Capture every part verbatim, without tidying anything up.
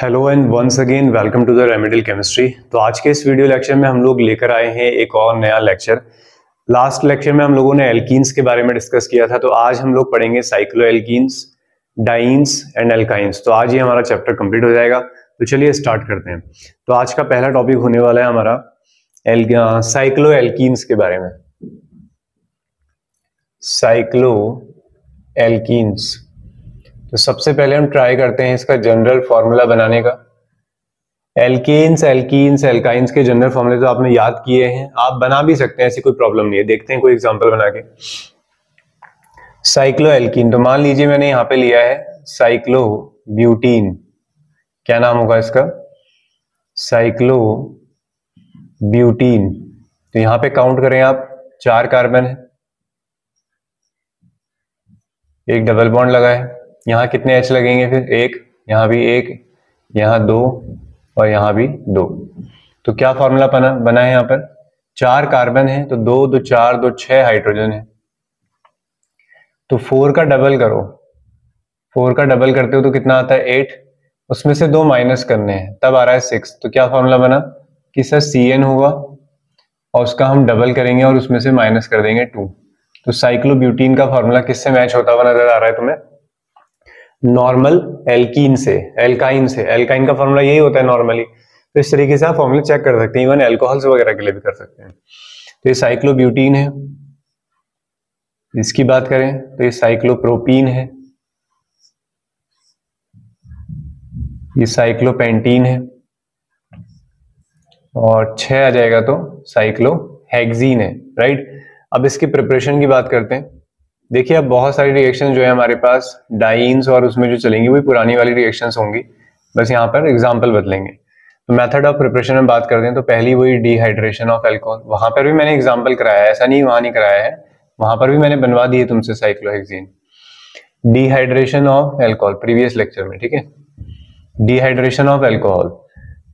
Hello and once again welcome to the remedial chemistry. तो आज के इस वीडियो लेक्चर में हम लोग लेकर आए हैं एक और नया लेक्चर। लास्ट लेक्चर में हम लोगों ने एल्कीन्स के बारे में डिस्कस किया था, तो आज हम लोग पढ़ेंगे साइक्लोएल्कीन्स, डाइन्स एंड एल्काइन्स। तो आज ये हमारा चैप्टर कंप्लीट हो जाएगा, तो चलिए स्टार्ट करते हैं। तो आज का पहला टॉपिक होने वाला है हमारा एल साइक्लोएल्कीन्स के बारे में। साइक्लोएल्कीन्स, तो सबसे पहले हम ट्राई करते हैं इसका जनरल फॉर्मूला बनाने का। एल्केन्स, एल्कीन्स, एल्काइन्स के जनरल फॉर्मूले तो आपने याद किए हैं, आप बना भी सकते हैं, ऐसी कोई प्रॉब्लम नहीं है। देखते हैं कोई एग्जांपल बना के। साइक्लोएल्कीन, तो मान लीजिए मैंने यहाँ पे लिया है साइक्लो ब्यूटीन, क्या नाम होगा इसका, साइक्लो ब्यूटीन। तो यहाँ पे काउंट करें आप, चार कार्बन है, एक डबल बॉन्ड लगा है। यहाँ कितने H लगेंगे फिर, एक, यहाँ भी एक, यहाँ दो और यहाँ भी दो। तो क्या फॉर्मूला बना बना है यहाँ पर, चार कार्बन है तो दो दो चार दो छह हाइड्रोजन है। तो फोर का डबल करो, फोर का डबल करते हो तो कितना आता है, एट। उसमें से दो माइनस करने हैं, तब आ रहा है सिक्स। तो क्या फॉर्मूला बना कि सर सी एन होगा और उसका हम डबल करेंगे और उसमें से माइनस कर देंगे टू। तो साइक्लोब्यूटीन का फॉर्मूला किससे मैच होता हुआ नजर आ रहा है तुम्हें, नॉर्मल एल्कीन से, एल्काइन से। एल्काइन का फॉर्मूला यही होता है नॉर्मली। तो इस तरीके से आप फॉर्मूला चेक कर सकते हैं, इवन एल्कोहल्स वगैरह के लिए भी कर सकते हैं। तो ये साइक्लोब्यूटीन है, इसकी बात करें तो ये साइक्लोप्रोपीन है, ये साइक्लोपेंटीन है और छह आ जाएगा तो साइक्लोहेक्सीन है, राइट। अब इसकी प्रिपरेशन की बात करते हैं। देखिए अब बहुत सारी रिएक्शन जो है हमारे पास डाइन्स और उसमें जो चलेंगी वही पुरानी वाली रिएक्शंस होंगी, बस यहाँ पर एग्जांपल बदलेंगे। तो मेथड ऑफ प्रिपरेशन में बात करते हैं तो पहली वही डिहाइड्रेशन ऑफ एल्कोहल, वहां पर भी मैंने एग्जांपल कराया है, ऐसा नहीं वहां नहीं कराया है, वहां पर भी मैंने बनवा दी है तुमसे cyclohexene. Dehydration of alcohol previous lecture में, ठीक है, डिहाइड्रेशन ऑफ एल्कोहल।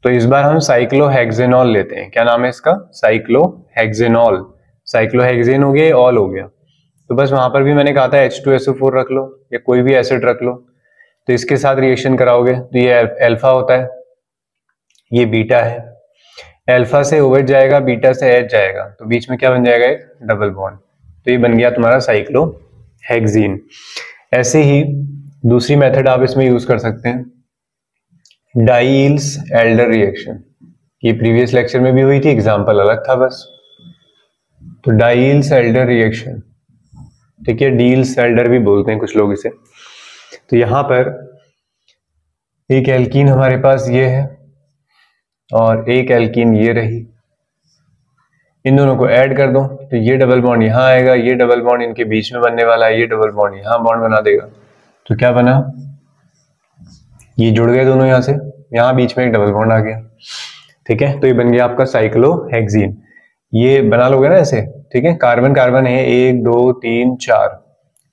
तो इस बार हम साइक्लोहेक्सेनॉल लेते हैं, क्या नाम है इसका, साइक्लोहेक्सेनॉल। साइक्लोहेक्सेन हो गया, ऑल हो गया, तो बस वहां पर भी मैंने कहा था H two S O four रख लो या कोई भी एसिड रख लो। तो इसके साथ रिएक्शन कराओगे तो ये अल्फा होता है, ये बीटा है, अल्फा से ओएच जाएगा, बीटा से एच जाएगा, तो बीच में क्या बन जाएगा, एक डबल बॉन्ड। तो ये बन गया तुम्हारा साइक्लोहेक्सीन। ऐसे ही दूसरी मेथड आप इसमें यूज कर सकते हैं, डाइल्स एल्डर रिएक्शन। ये प्रीवियस लेक्चर में भी हुई थी, एग्जाम्पल अलग था बस। तो डाइल्स एल्डर रिएक्शन, ठीक है, डील्स एल्डर भी बोलते हैं कुछ लोग इसे। तो यहाँ पर एक एल्कीन हमारे पास ये है और एक एल्कीन ये रही, इन दोनों को ऐड कर दो तो ये डबल बॉन्ड यहाँ आएगा, ये डबल बॉन्ड इनके बीच में बनने वाला है, ये डबल बॉन्ड यहाँ बॉन्ड बना देगा। तो क्या बना, ये जुड़ गए दोनों, यहाँ से यहाँ बीच में एक डबल बॉन्ड आ गया, ठीक है। तो ये बन गया आपका साइक्लोहेक्सीन। ये बना लोगे ना ऐसे, ठीक है, कार्बन कार्बन है, एक दो तीन चार,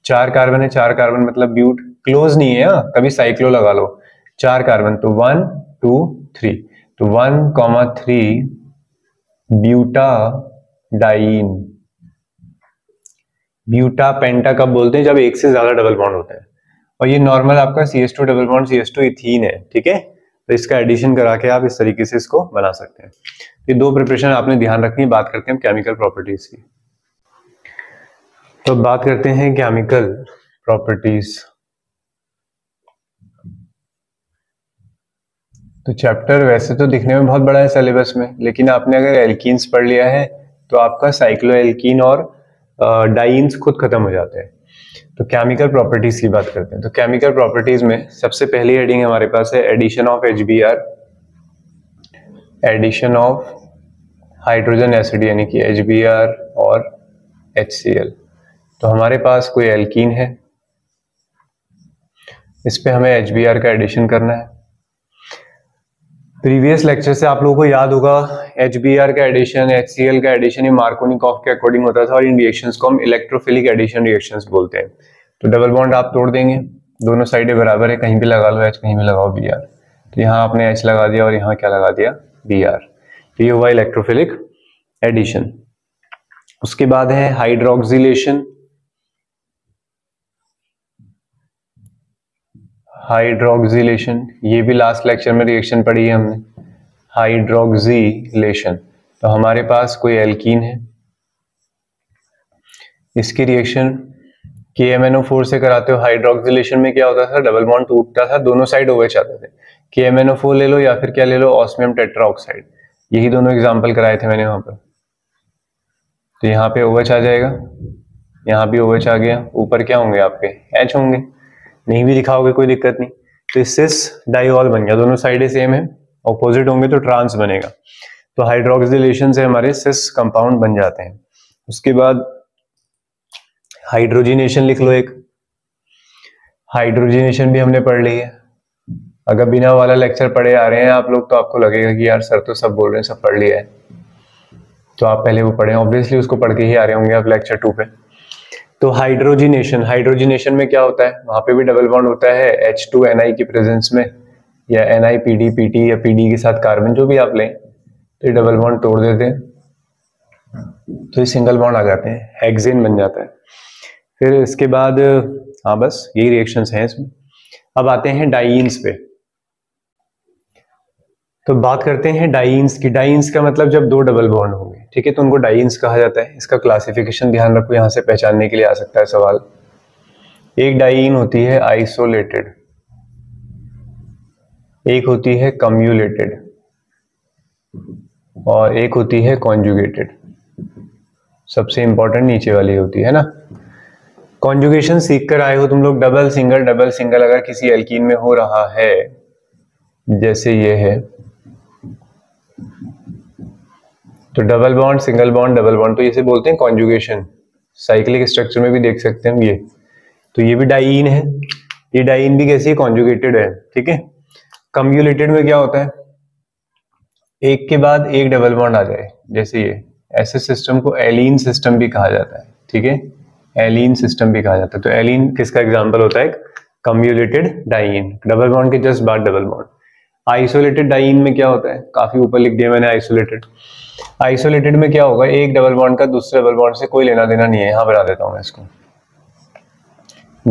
चार कार्बन है, चार कार्बन मतलब ब्यूट, क्लोज नहीं है हा? कभी साइक्लो लगा लो, चार कार्बन तो वन टू थ्री, तो one comma three butadiene. Buta penta कब बोलते हैं, जब एक से ज्यादा डबल बॉन्ड होता है। और ये नॉर्मल आपका C S two double bond C S two ethene है, ठीक है। तो इसका एडिशन करा के आप इस तरीके से इसको बना सकते हैं। ये दो प्रिपरेशन आपने ध्यान रखनी। बात करते हैं केमिकल प्रॉपर्टीज की, तो बात करते हैं केमिकल प्रॉपर्टीज। तो चैप्टर वैसे तो दिखने में बहुत बड़ा है सिलेबस में, लेकिन आपने अगर एल्कीन्स पढ़ लिया है तो आपका साइक्लोएल्कीन और डाइन्स खुद खत्म हो जाते हैं। तो केमिकल प्रॉपर्टीज की बात करते हैं। तो केमिकल प्रॉपर्टीज में सबसे पहली हेडिंग हमारे पास है addition of H B R, addition of hydrogen acid यानी कि एच बी आर और एच सी एल। तो हमारे पास कोई एल्कीन है, इस पे हमें एच बी आर का एडिशन करना है। प्रीवियस लेक्चर से आप लोगों को याद होगा एच बी आर का एडिशन, एच सी एल का एडिशन, ये मार्कोनिकॉफ के अकॉर्डिंग होता था और इन रिएक्शंस को हम इलेक्ट्रोफिलिक एडिशन रिएक्शंस बोलते हैं। तो डबल बॉन्ड आप तोड़ देंगे, दोनों साइडें बराबर है, कहीं भी लगा लो एच, कहीं भी लगाओ बी आर। तो यहाँ आपने एच लगा दिया और यहाँ क्या लगा दिया, बी आर। तो ये हुआ इलेक्ट्रोफिलिक एडिशन। उसके बाद है हाइड्रोक्सिलेशन। हाइड्रोक्सिलेशन, ये भी लास्ट लेक्चर में रिएक्शन पढ़ी है हमने, हाइड्रोक्सिलेशन। तो हमारे पास कोई एल्कीन है, इसकी रिएक्शन के एम एन ओ फोर से कराते हो। हाइड्रोक्सिलेशन में क्या होता था, डबल बॉन्ड टूटता था, दोनों साइड ओएच चाहते थे। के एम एन ओ फोर ले लो या फिर क्या ले लो, ऑस्मियम टेट्राऑक्साइड, यही दोनों एग्जाम्पल कराए थे मैंने वहां पर। तो यहाँ पे ओएच आ जाएगा, यहाँ भी ओएच आ गया, ऊपर क्या होंगे आपके एच होंगे, नहीं भी दिखाओगे कोई दिक्कत नहीं। तो सिस डाइऑल बन गया, दोनों साइडें सेम है, ऑपोजिट होंगे तो ट्रांस बनेगा। तो हाइड्रोक्सिलेशन से हमारे सिस कंपाउंड बन जाते हैं। उसके बाद हाइड्रोजिनेशन लिख लो, एक हाइड्रोजिनेशन भी हमने पढ़ ली है। अगर बिना वाला लेक्चर पढ़े आ रहे हैं आप लोग तो आपको लगेगा कि यार सर तो सब बोल रहे हैं, सब पढ़ लिया है, तो आप पहले वो पढ़े, ऑब्वियसली उसको पढ़ के ही आ रहे होंगे आप लेक्चर टू पे। तो हाइड्रोजिनेशन, हाइड्रोजिनेशन में क्या होता है, वहाँ पे भी डबल बॉन्ड होता है एच टू एन आई की प्रेजेंस में, या N I P D P T या पी डी के साथ कार्बन, जो भी आप लें, तो डबल बॉन्ड तोड़ देते हैं, तो ये सिंगल बॉन्ड आ जाते हैं, हेक्सेन बन जाता है। फिर इसके बाद हाँ बस यही रिएक्शंस हैं इसमें। अब आते हैं डाइन्स पे, तो बात करते हैं डाइन्स की। डाइन्स का मतलब जब दो डबल बॉन्ड होंगे, ठीक है, तो उनको डाइन्स कहा जाता है। इसका क्लासिफिकेशन ध्यान रखो, यहाँ से पहचानने के लिए आ सकता है सवाल। एक डाइन होती है आइसोलेटेड, एक होती है कम्युलेटेड और एक होती है कॉन्जुगेटेड। सबसे इंपॉर्टेंट नीचे वाली होती है ना। कॉन्जुगेशन सीख कर आए हो तुम लोग, डबल सिंगल डबल सिंगल अगर किसी एल्कीन में हो रहा है, जैसे ये है, तो double bond single bond double bond, तो इसे बोलते हैं कॉन्जुगेशन। साइक्लिक स्ट्रक्चर में भी देख सकते हैं हम ये। तो ये भी डाइन है, ये डाइन भी कैसी है, कॉन्जुगेटेड है, ठीक है। कम्युलेटेड में क्या होता है, एक के बाद एक डबल बॉन्ड आ जाए, जैसे ये। ऐसे सिस्टम को एलीन सिस्टम भी कहा जाता है, ठीक है, एलीन सिस्टम भी कहा जाता है। तो एलीन किसका एग्जाम्पल होता है, कम्युलेटेड डाइन, डबल बॉन्ड के जस्ट बाद डबल बॉन्ड। आइसोलेटेड डाइन में क्या होता है, काफी ऊपर लिख दिया मैंने आइसोलेटेड। आइसोलेटेड में क्या होगा, एक डबल बॉन्ड का दूसरे डबल बॉन्ड से कोई लेना देना नहीं है। यहाँ बना देता हूँ मैं इसको,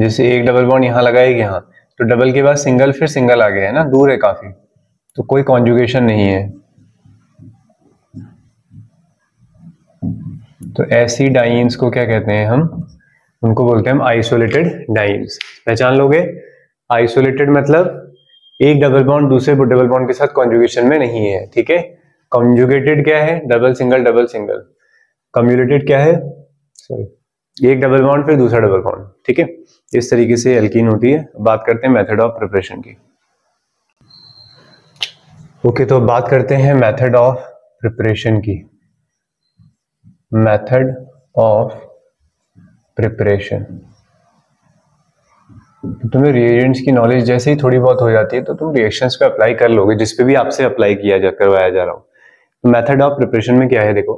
जैसे एक डबल बॉन्ड यहाँ लगाएगी, यहाँ तो डबल के बाद सिंगल फिर सिंगल आ गया है ना, दूर है काफी, तो कोई कॉन्जुगेशन नहीं है। तो ऐसी डाइन्स को क्या कहते हैं हम, उनको बोलते हैं हम आइसोलेटेड डाइन्स। पहचान लोगे, आइसोलेटेड मतलब एक डबल बॉन्ड दूसरे डबल बॉन्ड के साथ कॉन्जुगेशन में नहीं है, ठीक है। कॉन्जुगेटेड क्या है, double single double single. Cumulated क्या है, सॉरी, एक डबल बॉन्ड फिर दूसरा डबल बॉन्ड, ठीक है। इस तरीके से एल्कीन होती है। बात करते हैं मेथड ऑफ प्रिपरेशन की। ओके, तो बात करते हैं मेथड ऑफ प्रिपरेशन की। मेथड ऑफ प्रिपरेशन, तुम्हें रिएजेंट्स की नॉलेज जैसे ही थोड़ी बहुत हो जाती है तो तुम रिएक्शंस पे अप्लाई कर लोगे, जिस पे भी आपसे अप्लाई किया जा करवाया जा रहा हो। मेथड ऑफ प्रिपरेशन में क्या है, देखो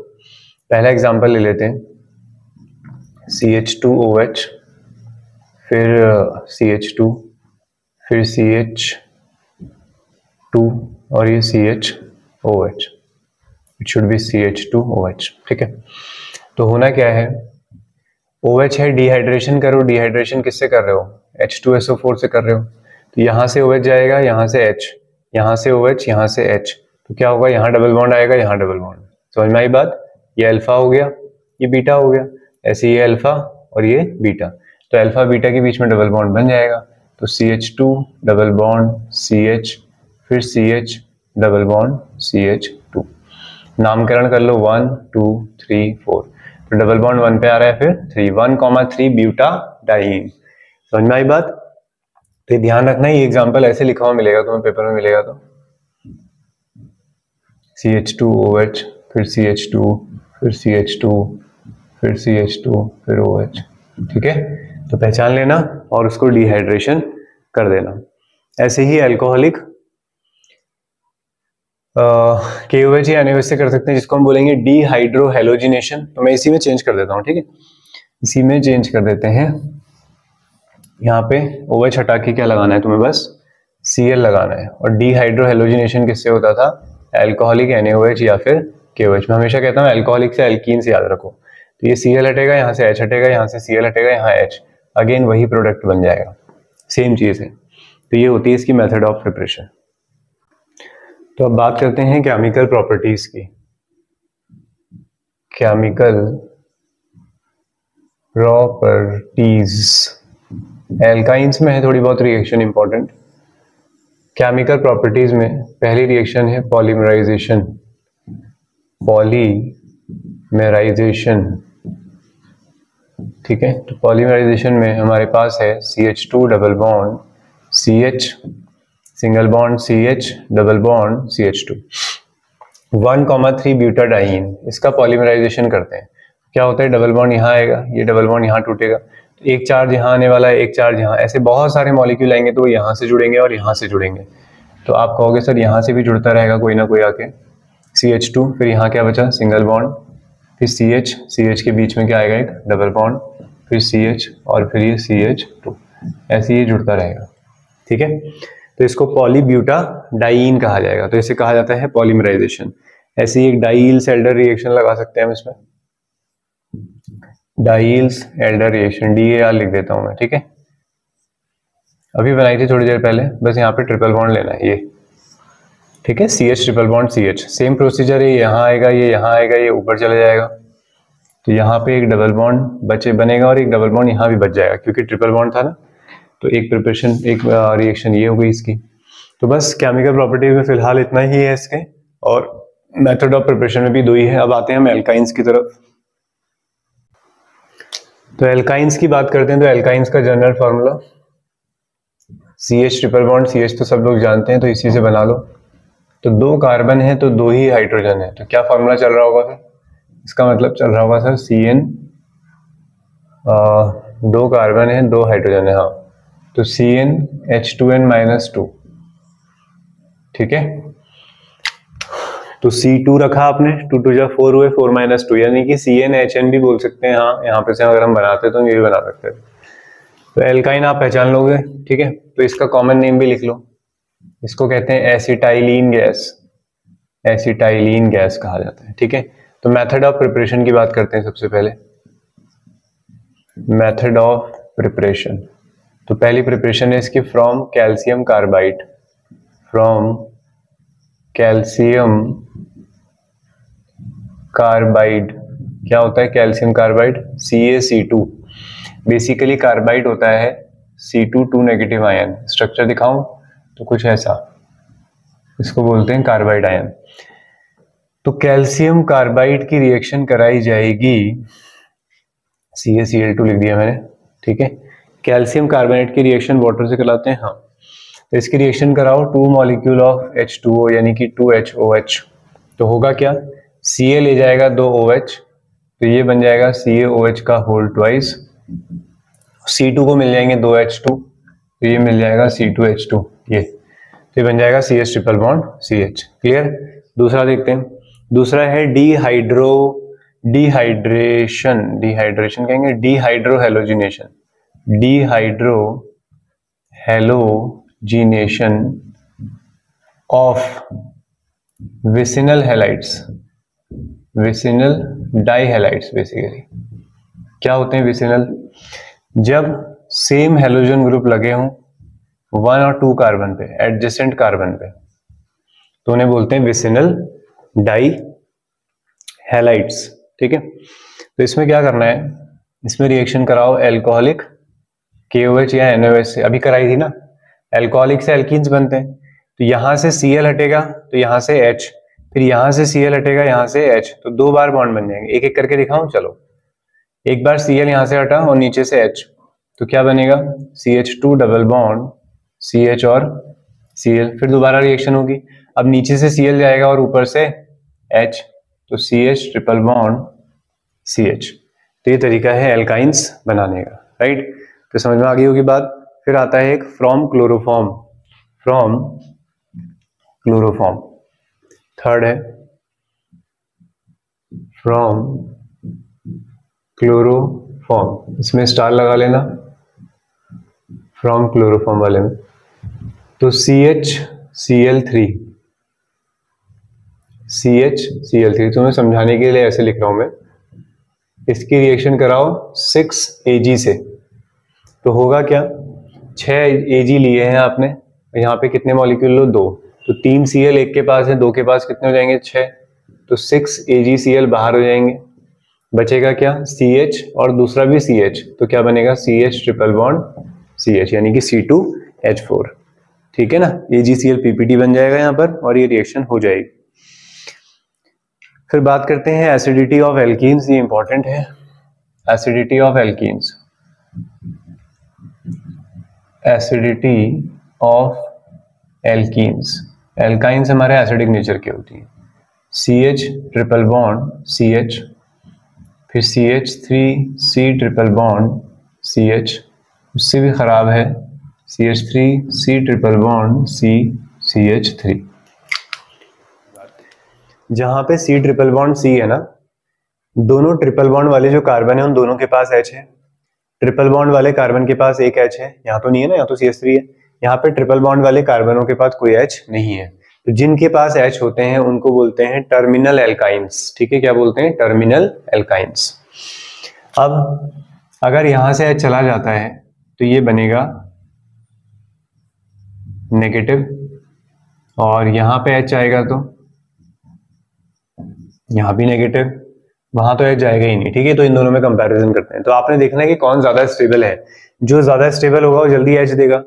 पहला एग्जांपल ले लेते हैं, C H two O H, फिर सी एच टू, फिर सी एच टू और ये C H O H, it should be C H two O H, ठीक है। तो होना क्या है, ओ एच है, डिहाइड्रेशन करो, डिहाइड्रेशन किससे कर रहे हो, H two S O four से कर रहे हो। तो यहाँ से ओ एच जाएगा, यहाँ से H, यहाँ से ओ एच, यहाँ से H, तो क्या होगा, यहाँ डबल बॉन्ड आएगा, यहाँ डबल बॉन्ड, समझ में आई बात। ये अल्फा हो गया, ये बीटा हो गया, ऐसे ये अल्फा और ये बीटा, तो अल्फा बीटा के बीच में डबल बॉन्ड बन जाएगा। तो C H two double bond C H, फिर C H double bond C H two. नामकरण कर लो वन टू थ्री फोर, तो डबल बॉन्ड वन पे आ रहा है, फिर three, one comma three butadiene, समझ में आई बात। तो ये ध्यान रखना, ये एग्जांपल ऐसे लिखा हुआ मिलेगा तुम्हें पेपर में, मिलेगा तो C H two O H, फिर सी एच टू, फिर सी एच टू, फिर सी एच टू, फिर ओ एच, ठीक है। तो पहचान लेना और उसको डिहाइड्रेशन कर देना। ऐसे ही एल्कोहलिक के ओ एच या एन ओ एच से कर सकते हैं, जिसको हम बोलेंगे डिहाइड्रोहेलोजिनेशन। तो मैं इसी में चेंज कर देता हूँ, ठीक है, इसी में चेंज कर देते हैं। यहाँ पे ओएच हटा के क्या लगाना है तुम्हें, बस सीएल लगाना है। और डिहाइड्रोहेलोजिनेशन किससे होता था, एल्कोहलिक एनएओएच या फिर केओएच। मैं हमेशा कहता हूँ एल्कोहलिक से एल्कीन से याद रखो। तो ये सीएल हटेगा, यहाँ से एच हटेगा, यहाँ से सीएल हटेगा, यहाँ एच, अगेन वही प्रोडक्ट बन जाएगा, सेम चीज है। तो ये होती है इसकी मेथड ऑफ प्रिपरेशन। तो अब बात करते हैं केमिकल प्रॉपर्टीज की। केमिकल प्रॉपर्टीज, एल्काइंस में है थोड़ी बहुत रिएक्शन इंपॉर्टेंट। केमिकल प्रॉपर्टीज में पहली रिएक्शन है पॉलीमराइजेशन। पॉलीमराइजेशन, ठीक है। तो पॉलीमराइजेशन में हमारे पास है C H two double bond C H, single bond C H, double bond C H two, one three butadiene. इसका पॉलीमराइजेशन करते हैं। क्या होता है, डबल बॉन्ड यहाँ आएगा, ये डबल बॉन्ड यहाँ टूटेगा, एक चार्ज यहाँ आने वाला है, एक चार्ज यहाँ, ऐसे बहुत सारे मॉलिक्यूल आएंगे तो वो यहाँ से जुड़ेंगे और यहाँ से जुड़ेंगे। तो आप कहोगे सर यहाँ से भी जुड़ता रहेगा कोई ना कोई आके सी एच टू, फिर यहाँ क्या बचा, सिंगल बॉन्ड, फिर सी एच, सी एच के बीच में क्या आएगा, एक डबल बॉन्ड, फिर सी एच और फिर ये सी एच टू, ऐसे ये जुड़ता रहेगा, ठीक है। तो इसको पॉलीब्यूटाडाइन कहा जाएगा। तो इसे कहा जाता है पॉलीमराइजेशन। ऐसे ही एक डाइल्स एल्डर रिएक्शन लगा सकते हैं हम इसमें, Diels Alder reaction, D A R लिख देता हूं मैं, ठीक है। अभी बनाई थी थोड़ी देर पहले, बस यहाँ पे ट्रिपल बॉन्ड लेना है ये, ठीक है, C H triple bond C H. Same procedure है, यहाँ आएगा, ये यहाँ आएगा, ये ऊपर चला जाएगा, तो यहाँ पे एक डबल बॉन्ड बचे बनेगा और एक डबल बॉन्ड यहाँ भी बच जाएगा क्योंकि ट्रिपल बॉन्ड था ना। तो एक प्रिपरेशन, एक रिएक्शन ये हो गई इसकी। तो बस केमिकल प्रॉपर्टी में फिलहाल इतना ही है इसके, और मेथड ऑफ प्रिपरेशन में भी दो ही है। अब आते हैं हम एल्काइंस की तरफ। तो एल्काइंस की बात करते हैं। तो एल्काइंस का general formula C H triple bond C H तो सब लोग जानते हैं, तो इसी से बना लो। तो दो कार्बन है तो दो ही हाइड्रोजन है, तो क्या फार्मूला चल रहा होगा सर, इसका मतलब चल रहा होगा सर सी एन, दो कार्बन है दो हाइड्रोजन है, हाँ, तो C N H two N minus two, ठीक है। तो सी टू रखा आपने, टू टू जा फोर हुए, फोर माइनस टू यानी कि सी एन एच एन भी बोल सकते हैं, हाँ, यहाँ पे से अगर हम बनाते तो ये भी बना सकते हैं। तो एल्काइन आप पहचान लोगे, ठीक है। तो इसका कॉमन नेम भी लिख लो, इसको कहते हैं एसिटाइलिन गैस, एसिटाइलिन गैस कहा जाता है, ठीक है। तो मेथड ऑफ प्रिपरेशन की बात करते हैं सबसे पहले, मेथड ऑफ प्रिपरेशन। तो पहली प्रिपरेशन है इसकी from calcium carbide, from calcium carbide. क्या होता है calcium carbide, C A C two, basically carbide होता है C two two negative ion. Structure दिखाऊं तो कुछ ऐसा, इसको बोलते हैं कार्बाइड आयन। तो कैल्शियम कार्बाइड की रिएक्शन कराई जाएगी, सी ए सी एल टू लिख दिया मैंने, ठीक है। कैल्शियम कार्बोनेट की रिएक्शन वाटर से कराते हैं, हाँ। तो इसकी रिएक्शन कराओ two molecule of H two O यानी कि टू एच ओ एच, तो होगा क्या, सी ए ले जाएगा दो ओ एच, तो ये बन जाएगा सी ए ओ एच का होल ट्वाइस। सी टू को मिल जाएंगे दो एच टू, तो ये मिल जाएगा सी टू एच टू, ये तो ये बन जाएगा C H triple bond C H, clear. दूसरा देखते हैं, दूसरा है डिहाइड्रो डिहाइड्रेशन डिहाइड्रेशन कहेंगे dehydrohalogenation, dehydrohalogenation of vicinal halides, vicinal dihalides. Basically क्या होते हैं विसिनल, जब सेम हेलोजन ग्रुप लगे हों वन और टू कार्बन पे, एडजेसेंट कार्बन पे, तो उन्हें बोलते हैं विसिनल डाईहेलाइट्स, ठीक है। तो इसमें क्या करना है, इसमें रिएक्शन कराओ एल्कोहलिक के ओ एच या एन ओ एच से, अभी कराई थी ना। एल्कोहलिक से एल्कीन्स बनते हैं, तो यहाँ से सी एल हटेगा, तो यहाँ से H, फिर यहाँ से सी एल हटेगा, यहाँ से H, तो दो बार बॉन्ड बन जाएंगे। एक एक करके दिखाऊं, चलो। एक बार सी एल यहाँ से हटा और नीचे से H, तो क्या बनेगा C H two double bond C H और सी एल, फिर दोबारा रिएक्शन होगी। अब नीचे से सी एल जाएगा और ऊपर से H, तो C H triple bond C H. तो ये तरीका है एल्काइंस बनाने का, राइट। तो समझ में आ गई होगी बात। फिर आता है एक from chloroform, from chloroform, third है फ्रॉम क्लोरोफॉर्म, इसमें स्टार लगा लेना फ्रॉम क्लोरोफॉर्म वाले में। तो C H C L three C H C L three, तुम्हें समझाने के लिए ऐसे लिख रहा हूं मैं। इसकी रिएक्शन कराओ सिक्स ए जी से, तो होगा क्या छः एजी लिए हैं आपने, यहाँ पे कितने मॉलिक्यूल लो, दो, तो तीन सीएल एक के पास है, दो के पास कितने हो जाएंगे, छः, तो सिक्स एजी सीएल बाहर हो जाएंगे, बचेगा क्या, सीएच और दूसरा भी सीएच, तो क्या बनेगा, सीएच ट्रिपल बॉन्ड सीएच यानी कि सी टू एच फोर, ठीक है ना, एजी सीएल पीपीटी बन जाएगा यहाँ पर और ये रिएक्शन हो जाएगी। फिर बात करते हैं एसिडिटी ऑफ एल्कीन्स, ये इंपॉर्टेंट है, acidity of alkenes, acidity of alkenes, alkynes हमारे एसिडिक नेचर के होती है, C H triple bond C H, फिर C H three C triple bond C H, उससे भी ख़राब है, C H three C triple bond C C H three, जहाँ पे सी ट्रिपल बॉन्ड सी है ना, दोनों ट्रिपल बॉन्ड वाले जो कार्बन है उन दोनों के पास एच है, ट्रिपल बॉन्ड वाले कार्बन के पास एक एच है, यहाँ तो नहीं है ना, यहाँ तो सी एच थ्री है, यहाँ पे ट्रिपल बॉन्ड वाले कार्बनों के पास कोई एच नहीं है, तो जिनके पास एच होते हैं उनको बोलते हैं टर्मिनल एल्काइन्स, ठीक है, क्या बोलते हैं, टर्मिनल एल्काइन्स। अब अगर यहाँ से एच चला जाता है तो ये बनेगा नेगेटिव, और यहाँ पे एच आएगा तो यहाँ भी नेगेटिव, वहां तो एच जाएगा ही नहीं, ठीक है, तो इन दोनों में कंपैरिजन करते हैं, तो आपने देखना है कि कौन ज्यादा स्टेबल है, जो ज्यादा स्टेबल होगा वो जल्दी एच देगा।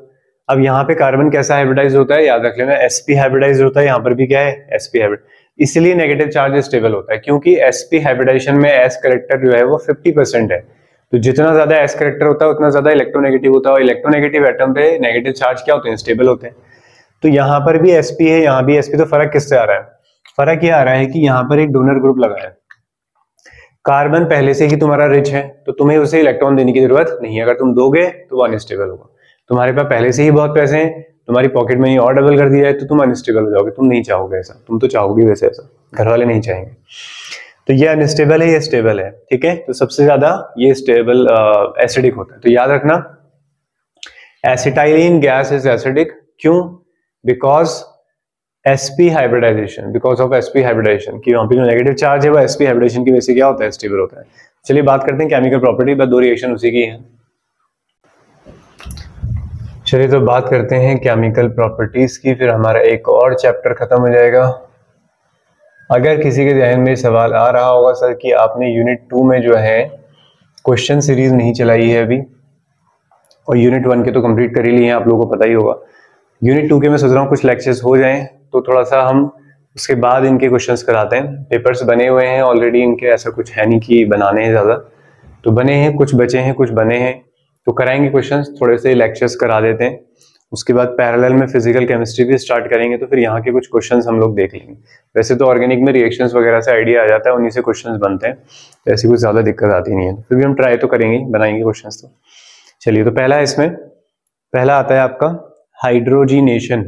अब यहाँ पे कार्बन कैसा हाइब्रिडाइज होता है, याद रख लेना, एसपी हाइब्रिडाइज होता है, यहाँ पर भी क्या है, एसपी हाइब्रिड, इसलिए नेगेटिव चार्ज स्टेबल होता है, क्योंकि एसपी हाइब्रिडाइजेशन में एस करेक्टर जो है वो फिफ्टी परसेंट है, तो जितना ज्यादा एस करेक्टर होता है उतना ज्यादा इलेक्ट्रोनेगेटिव होता है, और इलेक्ट्रोनेगेटिव एटम पे नेगेटिव चार्ज क्या होते हैं, स्टेबल होते हैं, तो यहाँ पर भी एसपी है, यहाँ भी एसपी, तो फर्क किससे आ रहा है, फर्क ये आ रहा है कि यहाँ पर एक डोनर ग्रुप लगा है, कार्बन पहले से ही तुम्हारा रिच है तो तुम्हें उसे इलेक्ट्रॉन देने की जरूरत नहीं है, अगर तुम दोगे तो वो अनस्टेबल होगा, तुम्हारे पास पहले से ही बहुत पैसे हैं, तुम्हारी पॉकेट में ही और डबल कर दिया है, तो तुम अनस्टेबल हो जाओगे, तुम नहीं चाहोगे ऐसा, तुम तो चाहोगे वैसे ऐसा, घर वाले नहीं चाहेंगे, तो ये अनस्टेबल है, ये स्टेबल है, ठीक है, तो सबसे ज्यादा ये स्टेबल एसिडिक होता है, तो याद रखना एसिटाइलिन गैस इज एसिडिक, क्यों, because SP hybridisation, because of SP hybridisation, कि वहाँ पे जो नेगेटिव चार्ज है वो एसपी हाइब्रिडाइजेशन की वजह से क्या होता है, स्टेबल होता है। चलिए बात करते हैं केमिकल प्रॉपर्टी, बस दो रिएक्शन उसी की है। चलिए तो बात करते हैं केमिकल प्रॉपर्टीज की, फिर हमारा एक और चैप्टर खत्म हो जाएगा। अगर किसी के जहन में सवाल आ रहा होगा सर कि आपने यूनिट टू में जो है क्वेश्चन सीरीज नहीं चलाई है अभी, और यूनिट वन के तो कंप्लीट कर ही लिए हैं, आप लोगों को पता ही होगा, यूनिट टू के मैं सोच रहा हूँ कुछ लेक्चर्स हो जाएं तो थोड़ा सा हम उसके बाद इनके क्वेश्चंस कराते हैं, पेपर्स बने हुए हैं ऑलरेडी इनके, ऐसा कुछ है नहीं कि बनाने हैं ज़्यादा, तो बने हैं, कुछ बचे हैं, कुछ बने हैं, तो कराएंगे क्वेश्चंस, थोड़े से लेक्चर्स करा देते हैं, उसके बाद पैरेलल में फिजिकल केमिस्ट्री भी स्टार्ट करेंगे, तो फिर यहाँ के कुछ क्वेश्चंस हम लोग देख लेंगे, वैसे तो ऑर्गेनिक में रिएक्शंस वगैरह से आइडिया आ जाता है, उन्हीं से क्वेश्चंस बनते हैं, तो ऐसी कुछ ज़्यादा दिक्कत आती नहीं है, फिर भी हम ट्राई तो करेंगे, बनाएंगे क्वेश्चंस। तो चलिए, तो पहला इसमें पहला आता है आपका हाइड्रोजिनेशन,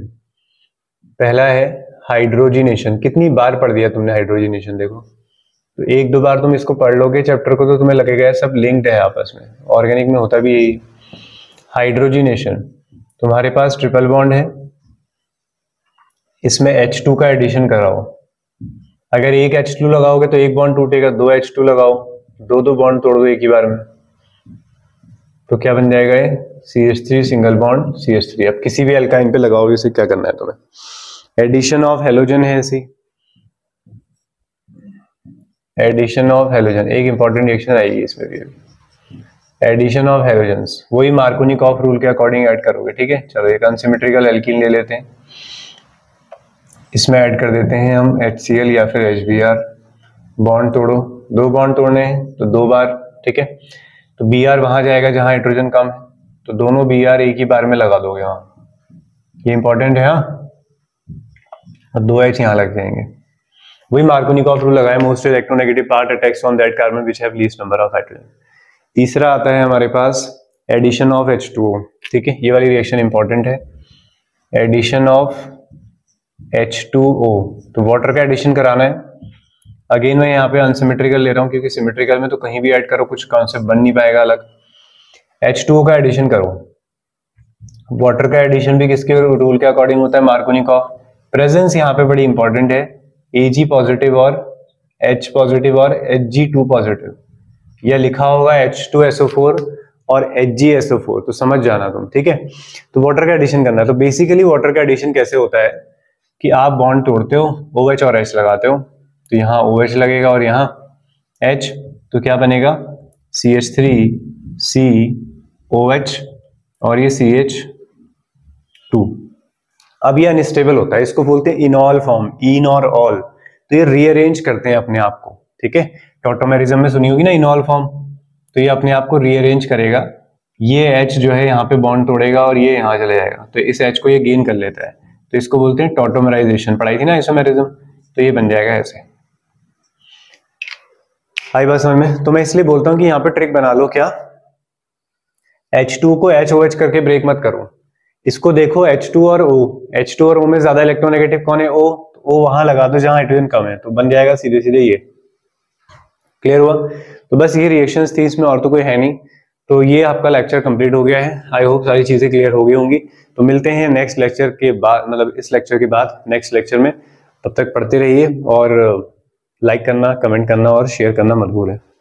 पहला है हाइड्रोजिनेशन, कितनी बार पढ़ दिया तुमने हाइड्रोजिनेशन, देखो तो एक दो बार तुम इसको पढ़ लोगे चैप्टर को तो तुम्हें लगेगा सब लिंक्ड है आपस में, ऑर्गेनिक में होता भी यही। हाइड्रोजिनेशन, तुम्हारे पास ट्रिपल बॉन्ड है, इसमें एच टू का एडिशन कराओ, अगर एक एच टू लगाओगे तो एक बॉन्ड टूटेगा, दो एच टू लगाओ, दो दो बॉन्ड तोड़ दो एक ही बार में, तो क्या बन जाएगा ये C H three single bond C H three. अब किसी भी एल्काइन पे लगाओगे, इसे क्या करना है तुम्हें, एडिशन ऑफ हेलोजन है, इसी एडिशन ऑफ हेलोजन, एक इंपॉर्टेंट रिएक्शन आएगी इसमें भी, एडिशन ऑफ हेलोजन, वही मार्कोनिकॉफ रूल के अकॉर्डिंग ऐड करोगे, ठीक है। चलो एक अनसिमेट्रिकल एल्कीन ले लेते हैं, इसमें ऐड कर देते हैं हम एच सी एल या फिर एच बी आर, बॉन्ड तोड़ो, दो बॉन्ड तोड़ने हैं तो दो बार, ठीक है, तो बी आर वहां जाएगा जहां हाइड्रोजन कम है, तो दोनों बी आर एक ही बार में लगा दोगे वहां, ये इंपॉर्टेंट है, हाँ, और दो एच यहाँ लग जाएंगे, वही मार्कोनिकॉफ रूल लगाए, most electronegative part attacks on that carbon which have least number of hydrogen. तीसरा आता है हमारे पास addition of H two O, ठीक है, ये वाली रिएक्शन इंपॉर्टेंट है, addition of H two O, तो वाटर का एडिशन कराना है, अगेन मैं यहाँ पे अनसिमेट्रिकल ले रहा हूँ क्योंकि सिमेट्रिकल में तो कहीं भी ऐड करो कुछ कॉन्सेप्ट बन नहीं पाएगा अलग, एच टू ओ का एडिशन करो, वाटर का एडिशन भी किसके रूल के अकॉर्डिंग होता है, मार्कोनिकॉफ, प्रेजेंस यहाँ पे बड़ी इंपॉर्टेंट है, Ag पॉजिटिव और H पॉजिटिव और H जी टू पॉजिटिव, यह लिखा होगा H two S O four और H G S O four, तो समझ जाना तुम, ठीक है। तो वाटर का एडिशन करना है, तो बेसिकली वाटर का एडिशन कैसे होता है कि आप बॉन्ड तोड़ते हो, OH और H लगाते हो, तो यहाँ OH लगेगा और यहाँ H, तो क्या बनेगा C H three C O H और ये सी एच टू। अब ये अनस्टेबल होता है, इसको बोलते हैं इनॉल फॉर्म, इन और ऑल, तो ये रीअरेंज करते हैं अपने आप को, ठीक है। टॉटोमेरिज्म में सुनी होगी ना इनॉल फॉर्म, तो ये अपने आप को रीअरेंज करेगा, ये H जो है यहाँ पे बॉन्ड तोड़ेगा और ये यहाँ चले जाएगा, तो इस H को ये गेन कर लेता है, तो इसको बोलते हैं टॉटोमराइजेशन, पढ़ाई थी ना आइसोमेरिज्म, तो ये बन जाएगा ऐसे। आई बात समझ में? तो मैं इसलिए बोलता हूँ कि यहाँ पे ट्रिक बना लो, क्या एच टू को एच ओ एच करके ब्रेक मत करो, इसको देखो एच टू और O, एच टू और O में ज्यादा इलेक्ट्रोनेगेटिव कौन है O, तो O वहां लगा दो जहां हाइड्रोजन कम है, तो बन जाएगा सीधे सीधे ये, क्लियर हुआ। तो बस ये रिएक्शंस थी, इसमें और तो कोई है नहीं। तो ये आपका लेक्चर कंप्लीट हो गया है, आई होप सारी चीजें क्लियर हो गई होंगी। तो मिलते हैं नेक्स्ट लेक्चर के बाद, मतलब इस लेक्चर के बाद नेक्स्ट लेक्चर में, तब तक पढ़ते रहिए और लाइक करना, कमेंट करना और शेयर करना मत भूलें।